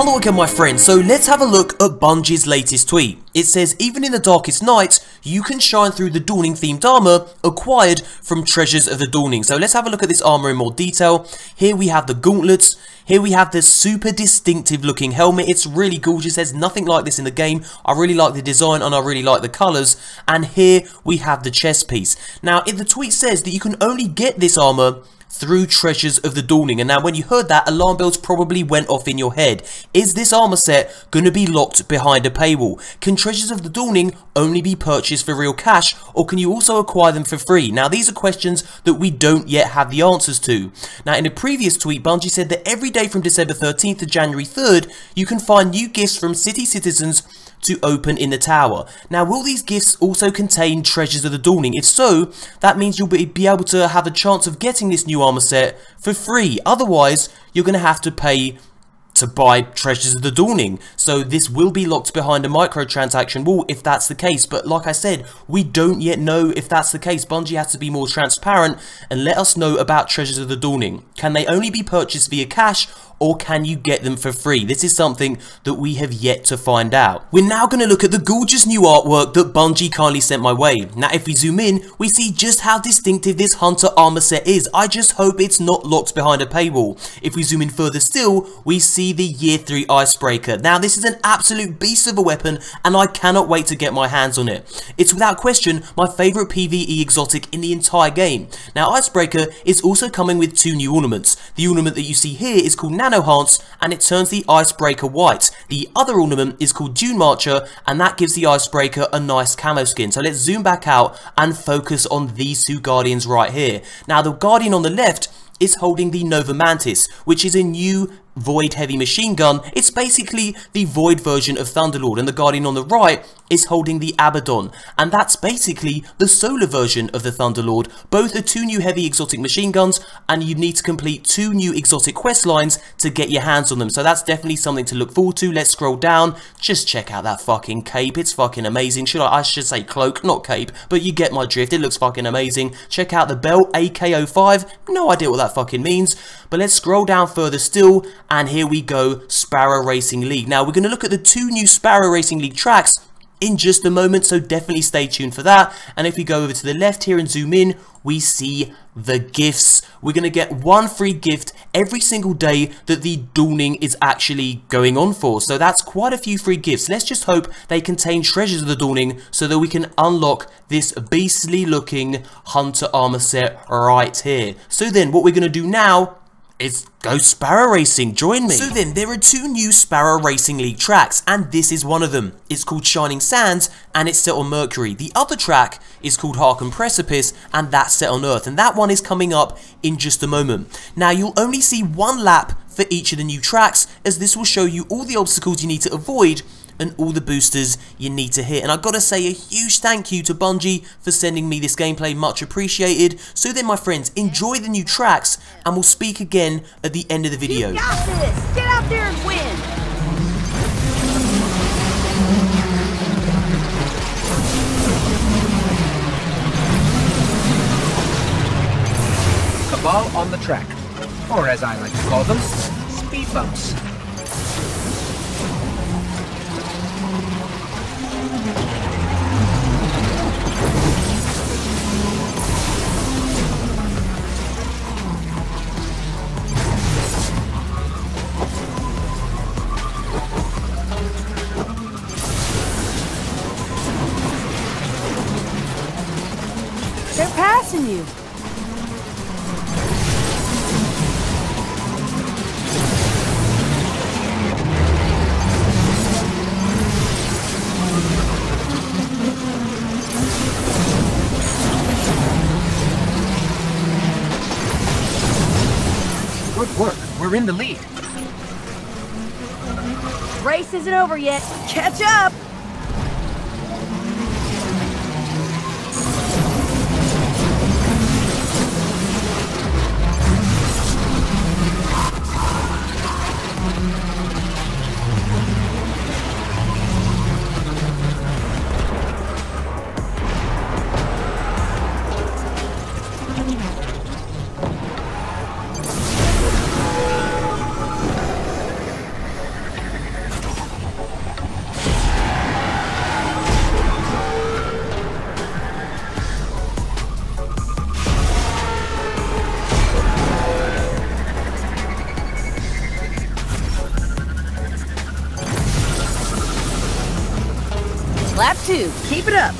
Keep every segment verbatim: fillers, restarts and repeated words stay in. Hello again, my friends. So let's have a look at Bungie's latest tweet. It says, even in the darkest nights, you can shine through the Dawning themed armor acquired from Treasures of the Dawning. So let's have a look at this armor in more detail. Here we have the gauntlets. Here we have the super distinctive looking helmet. It's really gorgeous. There's nothing like this in the game. I really like the design and I really like the colors. And here we have the chest piece. Now, if the tweet says that you can only get this armor through Treasures of the Dawning, and now when you heard that, alarm bells probably went off in your head. Is this armor set going to be locked behind a paywall? Can Treasures of the Dawning only be purchased for real cash, or can you also acquire them for free? Now, these are questions that we don't yet have the answers to. Now, in a previous tweet, Bungie said that every day from December thirteenth to January third, you can find new gifts from city citizens to open in the tower. Now, will these gifts also contain Treasures of the Dawning? If so, that means you'll be able to have a chance of getting this new armor set for free. Otherwise, you're going to have to pay to buy Treasures of the Dawning. So this will be locked behind a microtransaction wall if that's the case. But like I said, we don't yet know if that's the case. Bungie has to be more transparent and let us know about Treasures of the Dawning. Can they only be purchased via cash, or can you get them for free? This is something that we have yet to find out. We're now going to look at the gorgeous new artwork that Bungie kindly sent my way. Now, if we zoom in, we see just how distinctive this Hunter armor set is. I just hope it's not locked behind a paywall. If we zoom in further still, we see the Year three Icebreaker. Now, this is an absolute beast of a weapon, and I cannot wait to get my hands on it. It's without question my favourite PvE exotic in the entire game. Now, Icebreaker is also coming with two new ornaments. The ornament that you see here is called NanoHance, and it turns the Icebreaker white. The other ornament is called Dune Marcher, and that gives the Icebreaker a nice camo skin. So let's zoom back out and focus on these two Guardians right here. Now, the Guardian on the left is holding the Nova Mantis, which is a new Void heavy machine gun. It's basically the Void version of Thunderlord, and the Guardian on the right is holding the Abaddon, and that's basically the solar version of the Thunderlord. Both are two new heavy exotic machine guns, and you need to complete two new exotic quest lines to get your hands on them, so that's definitely something to look forward to. Let's scroll down, just check out that fucking cape. It's fucking amazing. Should I, I should say cloak, not cape, but you get my drift. It looks fucking amazing. Check out the belt, A K oh five, no idea what that fucking means, but let's scroll down further still. And here we go, Sparrow Racing League. Now, we're going to look at the two new Sparrow Racing League tracks in just a moment, so definitely stay tuned for that. And if we go over to the left here and zoom in, we see the gifts. We're going to get one free gift every single day that the Dawning is actually going on for. So that's quite a few free gifts. Let's just hope they contain Treasures of the Dawning so that we can unlock this beastly looking Hunter armor set right here. So then what we're going to do now, it's go Sparrow Racing, join me. So then, there are two new Sparrow Racing League tracks, and this is one of them. It's called Shining Sands, and it's set on Mercury. The other track is called Harken Precipice, and that's set on Earth, and that one is coming up in just a moment. Now, you'll only see one lap for each of the new tracks, as this will show you all the obstacles you need to avoid and all the boosters you need to hit. And I've got to say a huge thank you to Bungie for sending me this gameplay, much appreciated. So then, my friends, enjoy the new tracks, and we'll speak again at the end of the video. You got this! Get out there and win! Cabal on the track, or as I like to call them, speed bumps. They're passing you. Good work. We're in the lead. Race isn't over yet. Catch up! two. Keep it up.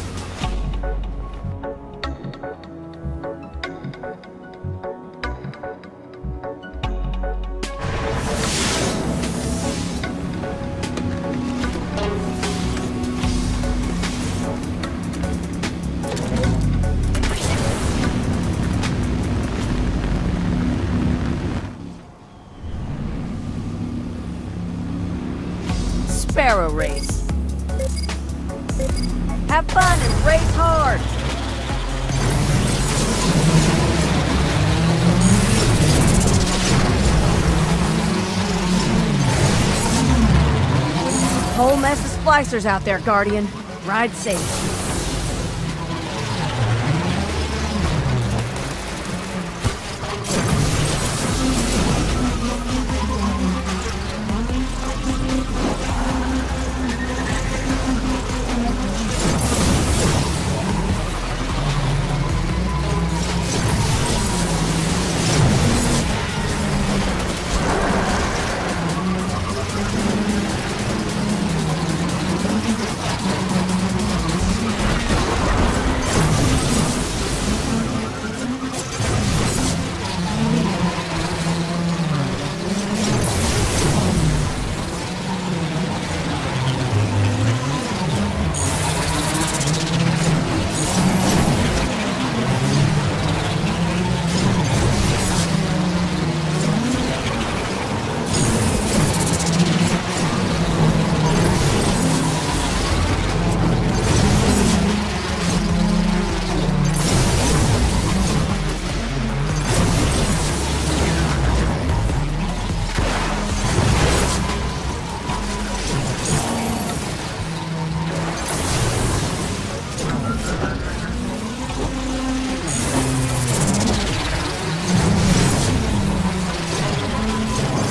Sparrow race. Have fun and race hard. Whole mess of splicers out there, Guardian. Ride safe.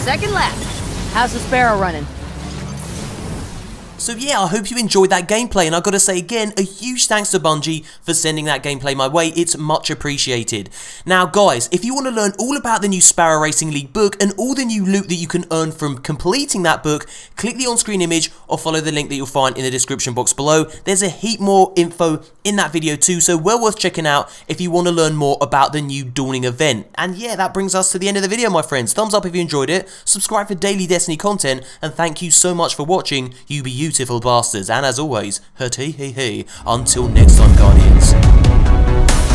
Second lap. How's the Sparrow running? So yeah, I hope you enjoyed that gameplay, and I've got to say again, a huge thanks to Bungie for sending that gameplay my way. It's much appreciated. Now guys, if you want to learn all about the new Sparrow Racing League book and all the new loot that you can earn from completing that book, click the on-screen image or follow the link that you'll find in the description box below. There's a heap more info in that video too, so well worth checking out if you want to learn more about the new Dawning event. And yeah, that brings us to the end of the video, my friends. Thumbs up if you enjoyed it, subscribe for daily Destiny content, and thank you so much for watching, you be you. Beautiful bastards, and as always, hurt he he he. Until next time, Guardians.